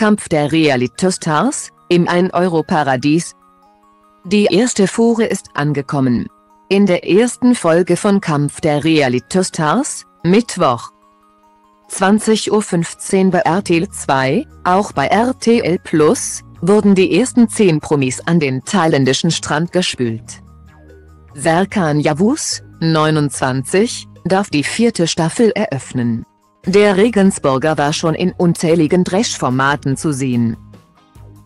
Kampf der Realitystars, im 1-Euro-Paradies. Die erste Fuhre ist angekommen. In der ersten Folge von Kampf der Realitystars, Mittwoch, 20:15 Uhr bei RTL 2, auch bei RTL Plus, wurden die ersten 10 Promis an den thailändischen Strand gespült. Serkan Yavuz, 29, darf die 4. Staffel eröffnen. Der Regensburger war schon in unzähligen Trash-Formaten zu sehen.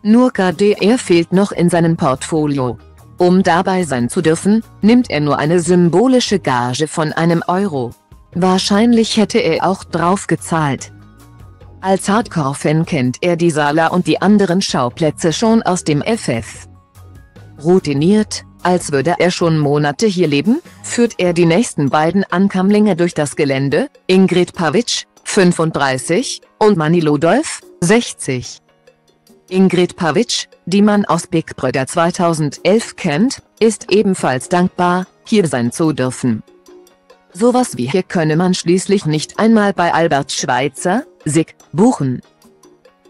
Nur KDR fehlt noch in seinem Portfolio. Um dabei sein zu dürfen, nimmt er nur eine symbolische Gage von €1. Wahrscheinlich hätte er auch drauf gezahlt. Als Hardcore-Fan kennt er die Sala und die anderen Schauplätze schon aus dem FF. Routiniert, als würde er schon Monate hier leben, führt er die nächsten beiden Ankömmlinge durch das Gelände, Ingrid Pawitsch, 35, und Mani Ludolf, 60. Ingrid Pawitsch, die man aus Big Brother 2011 kennt, ist ebenfalls dankbar, hier sein zu dürfen. Sowas wie hier könne man schließlich nicht einmal bei Albert Schweitzer, SICK, buchen.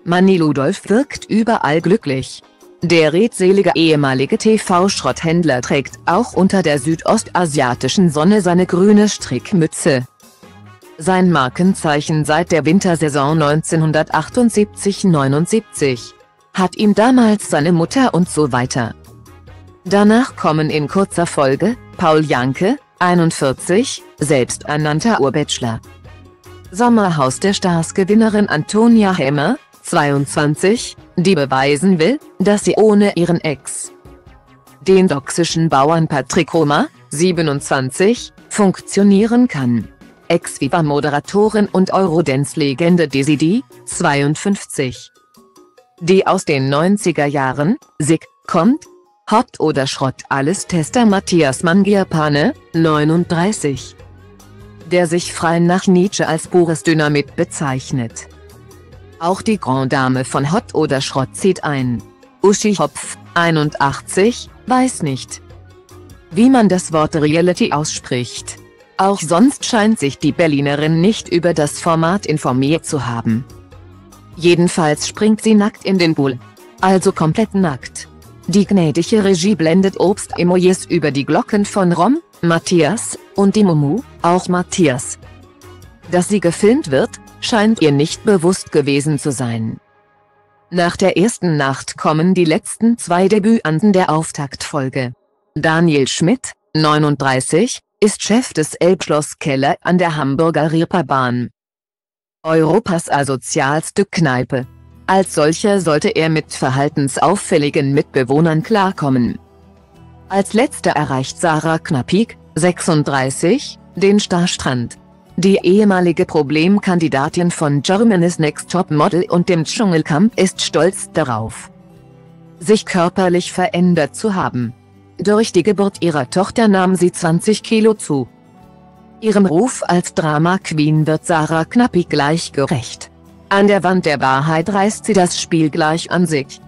Mani Ludolf wirkt überall glücklich. Der redselige ehemalige TV-Schrotthändler trägt auch unter der südostasiatischen Sonne seine grüne Strickmütze. Sein Markenzeichen seit der Wintersaison 1978-79. Hat ihm damals seine Mutter und so weiter. Danach kommen in kurzer Folge Paul Janke, 41, selbsternannter Urbachelor. Sommerhaus der Stars-Gewinnerin Antonia Hemmer, 22, die beweisen will, dass sie ohne ihren Ex, den toxischen Bauern Patrick Romer, 27, funktionieren kann. Ex-Viva-Moderatorin und Eurodance-Legende DesiDi, 52, die aus den 90er Jahren, SICK, kommt, Hot- oder Schrott-Alles-Tester Matthias Mangiapane, 39, der sich frei nach Nietzsche als pures Dynamit bezeichnet. Auch die Grand Dame von Hot oder Schrott zieht ein. Uschi Hopf, 81, weiß nicht, wie man das Wort Reality ausspricht. Auch sonst scheint sich die Berlinerin nicht über das Format informiert zu haben. Jedenfalls springt sie nackt in den Pool. Also komplett nackt. Die gnädige Regie blendet Obst-Emojis über die Glocken von Rom, Matthias, und die Mumu, auch Matthias. Dass sie gefilmt wird, scheint ihr nicht bewusst gewesen zu sein. Nach der ersten Nacht kommen die letzten 2 Debütanten der Auftaktfolge. Daniel Schmidt, 39, ist Chef des Elbschloss Keller an der Hamburger Reeperbahn. Europas asozialste Kneipe. Als solcher sollte er mit verhaltensauffälligen Mitbewohnern klarkommen. Als letzter erreicht Sarah Knappik, 36, den Starstrand. Die ehemalige Problemkandidatin von Germany's Next Top Model und dem Dschungelcamp ist stolz darauf, sich körperlich verändert zu haben. Durch die Geburt ihrer Tochter nahm sie 20 Kilo zu. Ihrem Ruf als Drama Queen wird Sarah Knappik gleich gerecht. An der Wand der Wahrheit reißt sie das Spiel gleich an sich.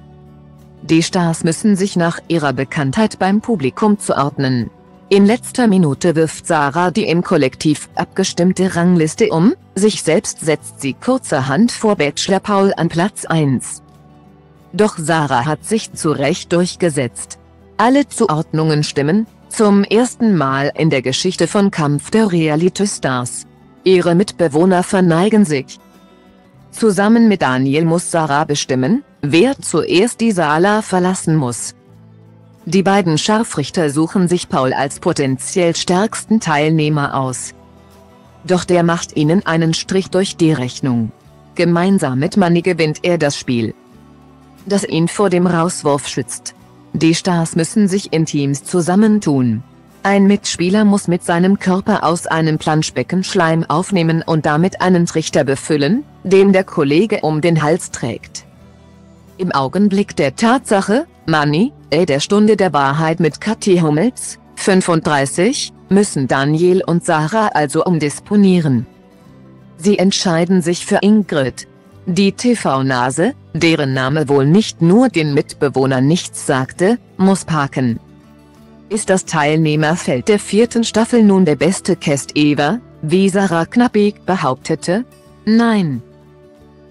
Die Stars müssen sich nach ihrer Bekanntheit beim Publikum zuordnen. In letzter Minute wirft Sarah die im Kollektiv abgestimmte Rangliste um, sich selbst setzt sie kurzerhand vor Bachelor Paul an Platz 1. Doch Sarah hat sich zu Recht durchgesetzt. Alle Zuordnungen stimmen, zum ersten Mal in der Geschichte von Kampf der Realitystars. Ihre Mitbewohner verneigen sich. Zusammen mit Daniel muss Sarah bestimmen, wer zuerst die Sala verlassen muss. Die beiden Scharfrichter suchen sich Paul als potenziell stärksten Teilnehmer aus. Doch der macht ihnen einen Strich durch die Rechnung. Gemeinsam mit Mani gewinnt er das Spiel, das ihn vor dem Rauswurf schützt. Die Stars müssen sich in Teams zusammentun. Ein Mitspieler muss mit seinem Körper aus einem Planschbecken Schleim aufnehmen und damit einen Trichter befüllen, den der Kollege um den Hals trägt. Im Augenblick der Tatsache, Mani, der Stunde der Wahrheit mit Kathi Hummels, 35, müssen Daniel und Sarah also umdisponieren. Sie entscheiden sich für Ingrid, die TV-Nase, deren Name wohl nicht nur den Mitbewohnern nichts sagte, muss parken. Ist das Teilnehmerfeld der 4. Staffel nun der beste Cast ever, wie Sarah Knappik behauptete? Nein.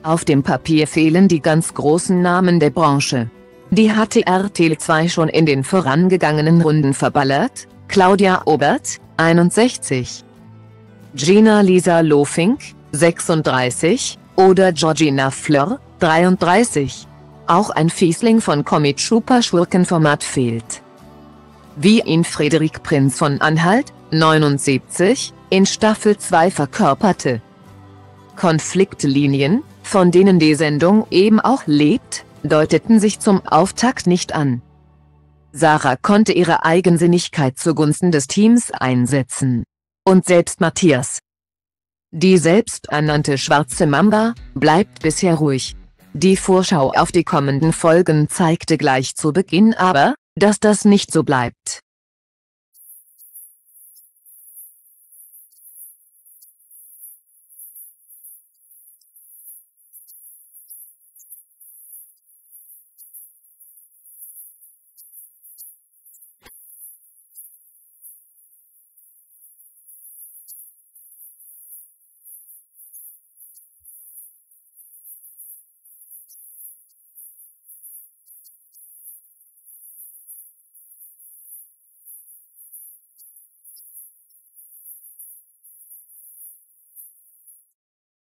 Auf dem Papier fehlen die ganz großen Namen der Branche. Die hatte RTL 2 schon in den vorangegangenen Runden verballert: Claudia Obert, 61, Gina-Lisa Lofink, 36, oder Georgina Fleur, 33. Auch ein Fiesling von Comic-Super-Schurkenformat fehlt, wie ihn Friedrich Prinz von Anhalt, 79, in Staffel 2 verkörperte. Konfliktlinien, von denen die Sendung eben auch lebt, deuteten sich zum Auftakt nicht an. Sarah konnte ihre Eigensinnigkeit zugunsten des Teams einsetzen. Und selbst Matthias, die selbsternannte schwarze Mamba, bleibt bisher ruhig. Die Vorschau auf die kommenden Folgen zeigte gleich zu Beginn aber, dass das nicht so bleibt.